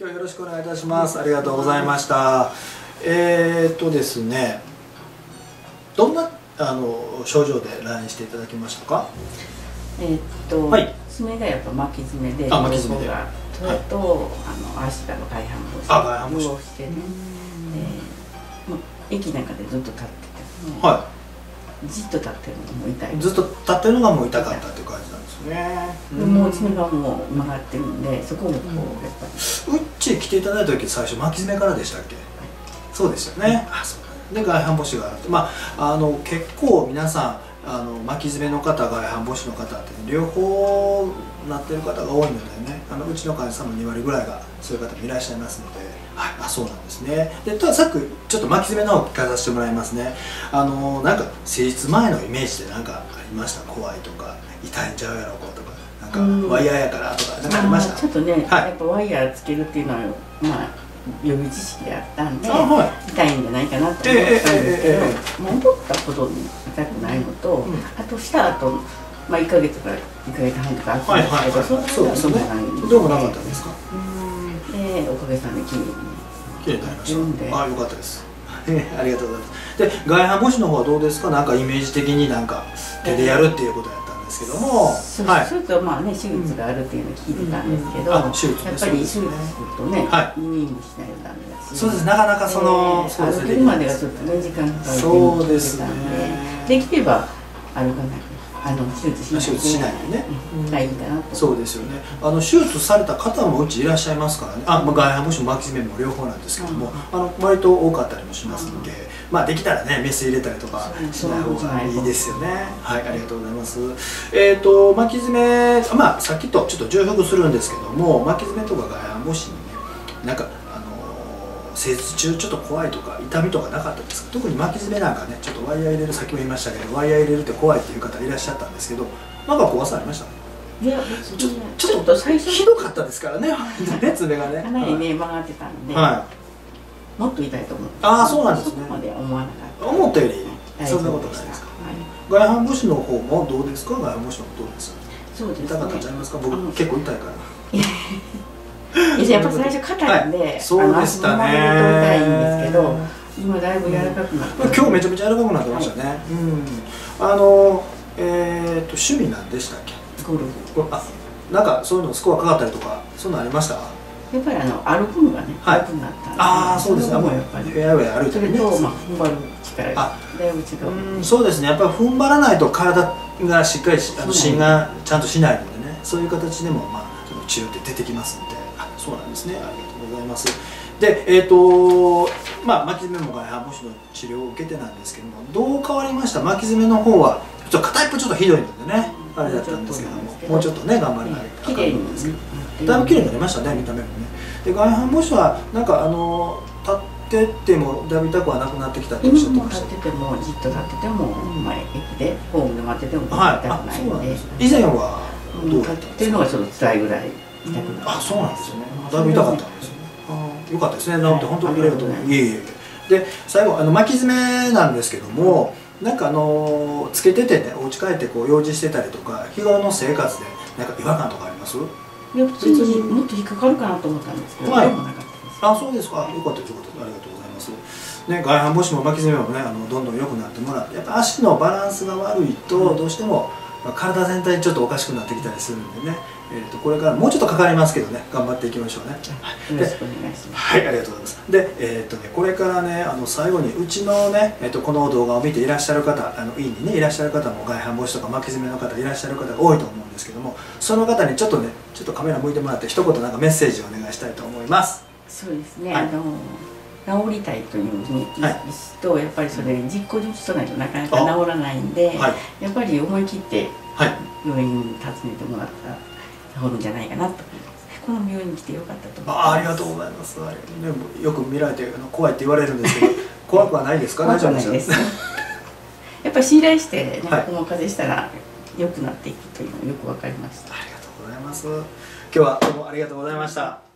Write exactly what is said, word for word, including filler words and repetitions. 今日はよろしくお願いいたします。ありがとうございました。えー、っとですね、どんなあの症状で来院していただきましたか？えっと、はい、爪がやっぱ巻き爪で、あ、巻き爪で、それと、はい、あの足が外反母趾をしてね、駅なんかでずっと立ってて、はい、じっと立ってるのも痛い。ずっと立ってるのがもう痛かったっていう感じなんですね。でもう爪がもう曲がってるんで、そこをこうやっぱり。うっち来ていただいた時、最初巻き爪からでしたっけ？そうですよね。あ、そうで外反母趾があって、まあ、あの結構皆さんあの巻き爪の方外反母趾の方って両方なってる方が多いのでね、あのうちの患者さんもにわりぐらいがそういう方もいらっしゃいますので、はい、あ、そうなんですね。でたださっきちょっと巻き爪の方を聞かさせてもらいますね。あのなんか施術前のイメージで何かありました？怖いとか痛いんちゃうやろこうとか、なんかワイヤーやからとか何かありました？ちょっとね、はい、やっぱワイヤーつけるっていうのはまあ予備知識であったんで、はい、痛いんじゃないかなと思ったんですけど、思ったほど痛くないのと、うん、あとしたあと、まあ、いっかげつからいっかげつはんとかあったんですけど、そうでもないんですね。どうもなかったんですか？でおかげさまできれいにきれいになりました。ああ、よかったです。ありがとうございます。で外反母趾の方はどうですか？なんかイメージ的になんか手でやるっていうことやったですけども、そうするとまあね、手術があるっていうのを聞いてたんですけど、やっぱり手術するとね、入院もしないとダメだし、そうです、なかなかその歩けるまでがちょっとね時間かかると言ってたんで、できれば歩かないあの手術しないでね、がいいかなと。そうですよね。あの手術された方もうちいらっしゃいますからね。あ、まあ外反母趾も巻き爪も両方なんですけども、あの割と多かったりもしますので。まあできたらね、メス入れたりとかしない方がいいですよね。はい、ありがとうございます。えっと巻き爪、まあさっきとちょっと重複するんですけども、巻き爪とか外反母趾にね、なんかあの施術中ちょっと怖いとか痛みとかなかったですか？特に巻き爪なんかね、ちょっとワイヤー入れる、さっきも言いましたけど、ワイヤー入れるって怖いっていう方いらっしゃったんですけど、なんか怖さありました？いや、ちょちょっと最初ひどかったですからね、爪がね。かなりね曲がってたんで。はい。もっと痛いと思う。ああ、そうなんですね。思ったよりそんなことないですか。外反母趾の方もどうですか？外反母趾の方どうですか？そうですね。痛かったんちゃいますか？僕結構痛いから。いや、やっぱ最初硬いんで、そうでしたね。痛いんですけど、今だいぶ柔らかくなって。今日めちゃめちゃ柔らかくなってましたね。うん。あのえっと趣味なんでしたっけ？ゴルフ。あ、なんかそういうのスコアかかったりとか、そういうのありました？やっぱりあの歩くのがね、楽になった。ああ、そうですね。もうやっぱりフェアウェイ歩いてるね。それとまあ踏ん張る力がだいぶ違う。そうですね。やっぱり踏ん張らないと体がしっかりあの芯がちゃんとしないのでね、そういう形でもまあ治療って出てきますので、あ、そうなんですね。ありがとうございます。で、えっとまあ巻き爪も外反母趾の治療を受けてなんですけども、どう変わりました？巻き爪の方はちょっと片一方ちょっとひどいのでね、あれだったんですけども、もうちょっとね頑張りたい。綺麗にですね。だいぶ綺麗になりましたね、見た目もね。で外反母趾はなんかあの立っててもだいぶ痛くはなくなってきたっておっしゃってました。立っててもじっと立ってても、まあ駅でホームで待ってても痛くないので。以前はどうだったんですか？っていうのがちょっと辛いぐらい痛くなった。あ、そうなんですね。だいぶ痛かったんですね。良かったですね。なんて本当に見れると思う。いえいえ。で最後あの巻き爪なんですけども、なんかあのつけててね、お家帰ってこう用事してたりとか日頃の生活でなんか違和感とかあります？いや、普通にもっと引っかかるかなと思ったんですけど、はい、あ、そうですか。よかったということで、ありがとうございます。ね、外反母趾も巻き爪もね、あのどんどん良くなってもらって、やっぱ足のバランスが悪いと、どうしても、まあ、体全体にちょっとおかしくなってきたりするんでね、えーと、これからもうちょっとかかりますけどね、頑張っていきましょうね。はい、よろしくお願いします。はい、ありがとうございます。で、えーとね、これからね、あの最後にうちのね、えーと、この動画を見ていらっしゃる方、あの院にねいらっしゃる方も外反母趾とか巻き爪の方いらっしゃる方が多いと思うんですけども、その方にちょっとね、ちょっとカメラ向いてもらって一言なんかメッセージをお願いしたいと思います。そうですね。はい、あの治りたいというに、はい、とやっぱりそれ実行に移さないとなかなか治らないんで、はい、やっぱり思い切って病院に訪ねてもらったら治るんじゃないかなと思います。この病院に来てよかったと思います。あ、ありがとうございます。でもよく見られて怖いって言われるんですけど、怖くはないですか？大丈夫です。やっぱり信頼して、ね、はい、この風邪したら良くなっていくというのがよくわかりました。ありがとうございます。今日はどうもありがとうございました。